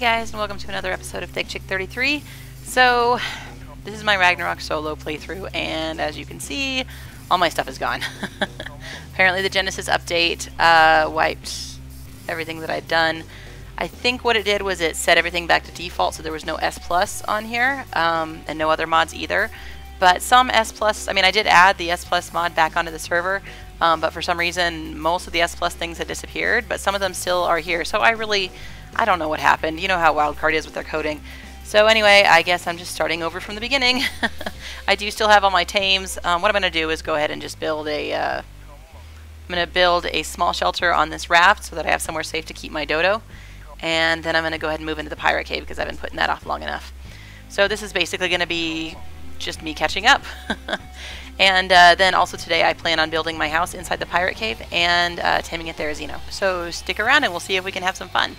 Hey guys, and welcome to another episode of Thick Chick 33. So, this is my Ragnarok solo playthrough, and as you can see, all my stuff is gone. Apparently the Genesis update wiped everything that I'd done. I think what it did was it set everything back to default, so there was no S plus on here, and no other mods either. But some S plus, I mean, I did add the S plus mod back onto the server, but for some reason, most of the S plus things had disappeared, but some of them still are here. So I don't know what happened. You know how Wildcard is with their coding. So anyway, I guess I'm just starting over from the beginning. I do still have all my tames. What I'm going to do is go ahead and just build a, I'm going to build a small shelter on this raft so that I have somewhere safe to keep my dodo. And then I'm going to go ahead and move into the Pirate Cave because I've been putting that off long enough. So this is basically going to be just me catching up. And then also today I plan on building my house inside the Pirate Cave and taming a Therizinosaur. So stick around and we'll see if we can have some fun.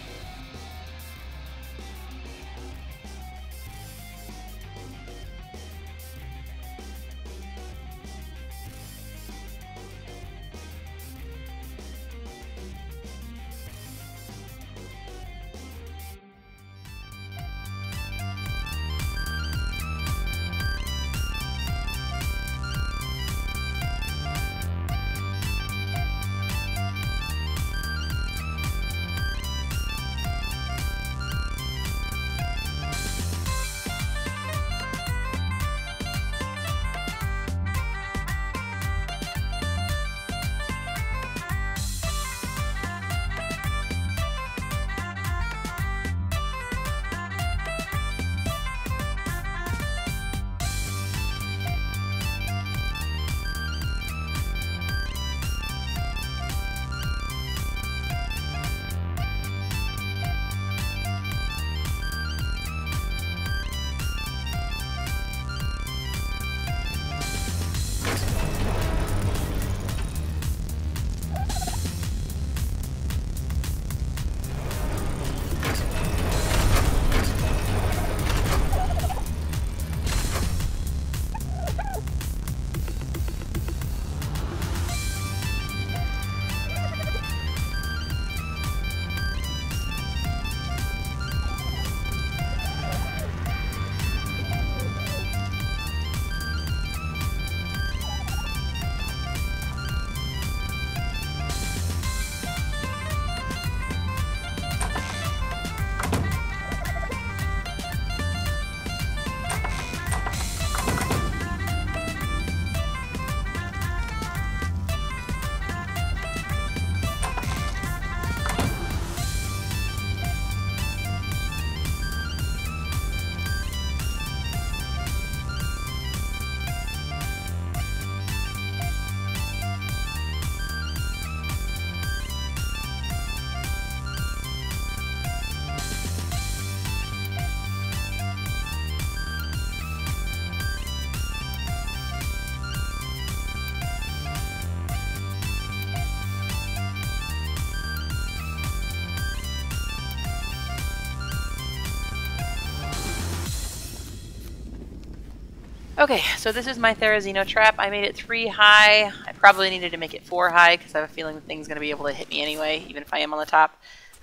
Okay, so this is my Therizinosaur trap. I made it 3 high. I probably needed to make it 4 high because I have a feeling the thing's going to be able to hit me anyway, even if I am on the top.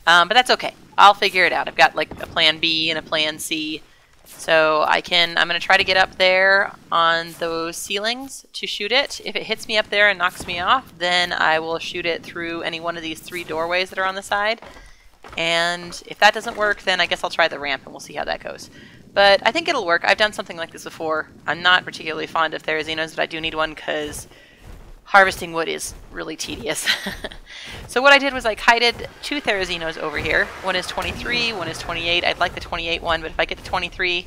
But that's okay. I'll figure it out. I've got like a plan B and a plan C. So I'm going to try to get up there on those ceilings to shoot it. If it hits me up there and knocks me off, then I will shoot it through any one of these 3 doorways that are on the side. And if that doesn't work, then I guess I'll try the ramp and we'll see how that goes. But I think it'll work. I've done something like this before. I'm not particularly fond of Therizinosaurs, but I do need one because harvesting wood is really tedious. So what I did was I kited 2 Therizinosaurs over here. One is 23, one is 28. I'd like the 28 one, but if I get the 23,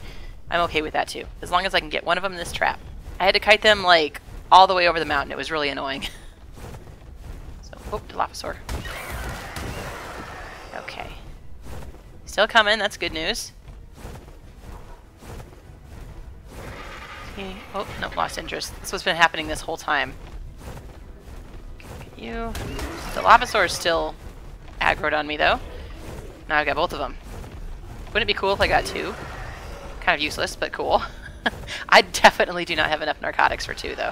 I'm okay with that too. As long as I can get one of them in this trap. I had to kite them like all the way over the mountain. It was really annoying. So, oh, Dilophosaur. Okay. Still coming, that's good news. Oh, no, lost interest. This was been happening this whole time. Get you. The Lavasaur is still aggroed on me, though. Now I've got both of them. Wouldn't it be cool if I got 2? Kind of useless, but cool. I definitely do not have enough narcotics for 2, though.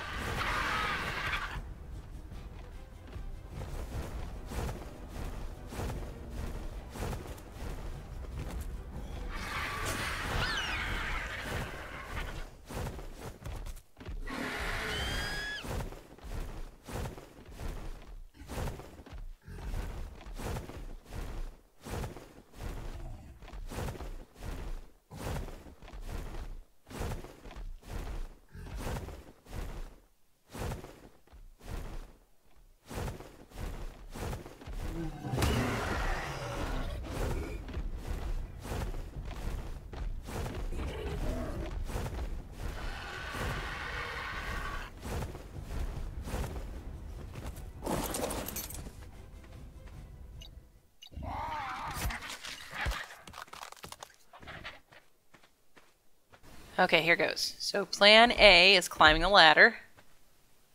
Okay, here goes. So plan A is climbing a ladder.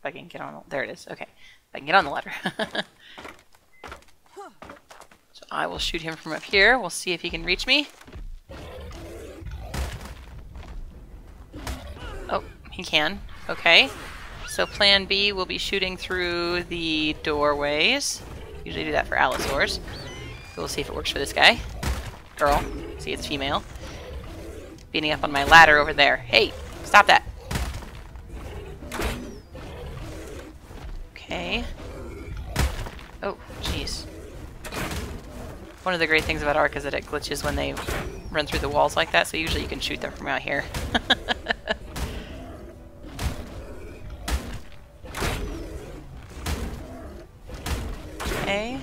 If I can get on, there it is. Okay, if I can get on the ladder. So I will shoot him from up here. We'll see if he can reach me. Oh, he can. Okay. So plan B will be shooting through the doorways. Usually do that for Allosaurs. So we'll see if it works for this guy. Girl. See, it's female. Beating up on my ladder over there. Hey, stop that. Okay. Oh, jeez. One of the great things about Ark is that it glitches when they run through the walls like that, so usually you can shoot them from out here. Okay.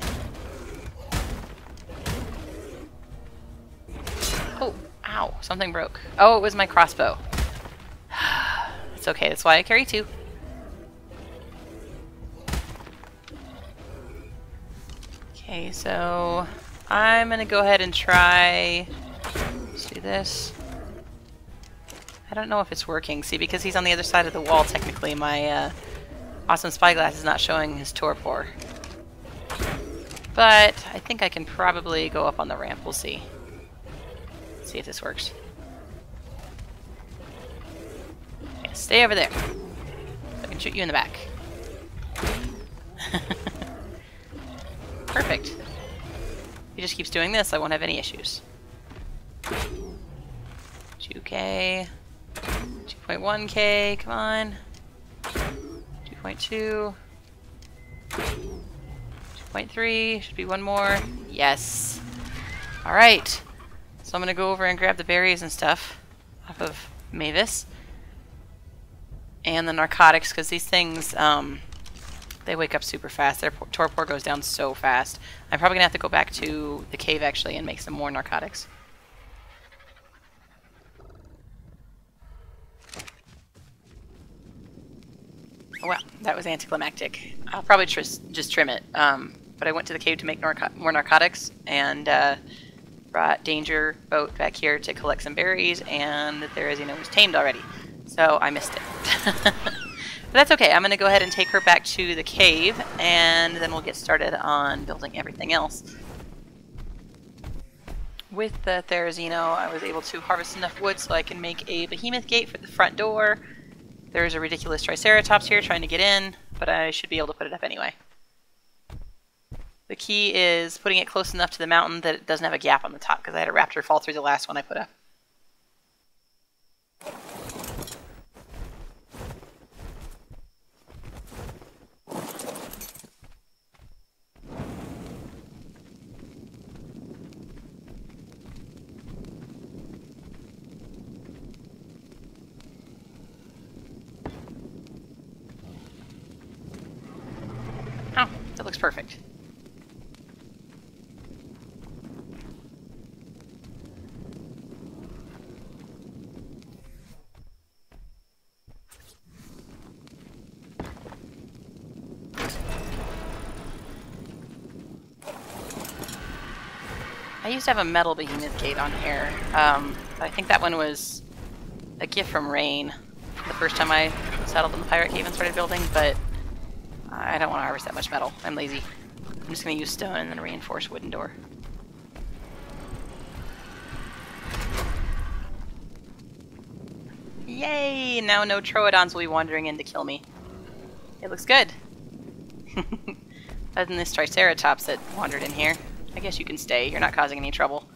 Oh. Ow, something broke. Oh, it was my crossbow. It's okay, that's why I carry two. Okay, so I'm gonna go ahead and try... Let's do this. I don't know if it's working. See, because he's on the other side of the wall, technically, my awesome spyglass is not showing his torpor. But I think I can probably go up on the ramp. We'll see. See if this works. Okay, stay over there. I can shoot you in the back. Perfect. If he just keeps doing this, I won't have any issues. 2K. 2.1K. Come on. 2.2. 2.3. Should be one more. Yes. All right. So I'm going to go over and grab the berries and stuff off of Mavis. And the narcotics, because these things, they wake up super fast. Their torpor goes down so fast. I'm probably going to have to go back to the cave, actually, and make some more narcotics. Well, that was anticlimactic. I'll probably just trim it. But I went to the cave to make more narcotics, and... brought Danger Boat back here to collect some berries, and the Therizinosaur was tamed already, so I missed it. But that's okay. I'm going to go ahead and take her back to the cave, and then we'll get started on building everything else. With the Therizinosaur, I was able to harvest enough wood so I can make a behemoth gate for the front door. There's a ridiculous Triceratops here trying to get in, but I should be able to put it up anyway. The key is putting it close enough to the mountain that it doesn't have a gap on the top, because I had a raptor fall through the last one I put up. Oh, that looks perfect. I used to have a metal behemoth gate on here. I think that one was a gift from Rain the first time I settled in the Pirate Cave and started building, but I don't want to harvest that much metal. I'm lazy. I'm just going to use stone and then reinforce wooden door. Yay! Now no Troodons will be wandering in to kill me. It looks good. Other than this Triceratops that wandered in here. I guess you can stay. You're not causing any trouble.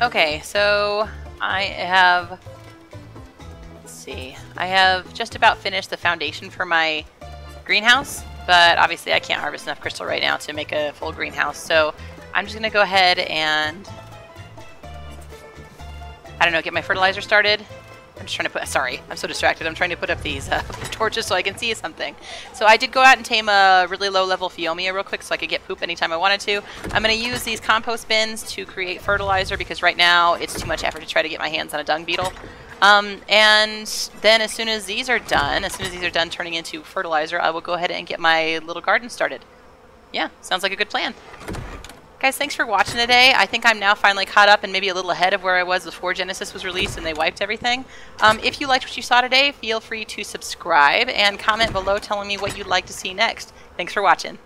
Okay, so I have, let's see, I have just about finished the foundation for my greenhouse, but obviously I can't harvest enough crystal right now to make a full greenhouse, so I'm just gonna go ahead and, I don't know, get my fertilizer started. I'm just trying to put, sorry, I'm so distracted. I'm trying to put up these torches so I can see something. So I did go out and tame a really low-level Phiomia real quick so I could get poop anytime I wanted to. I'm going to use these compost bins to create fertilizer because right now it's too much effort to try to get my hands on a dung beetle. And then as soon as these are done, turning into fertilizer, I will go ahead and get my little garden started. Yeah, sounds like a good plan. Guys, thanks for watching today. I think I'm now finally caught up and maybe a little ahead of where I was before Genesis was released and they wiped everything. If you liked what you saw today, feel free to subscribe and comment below telling me what you'd like to see next. Thanks for watching.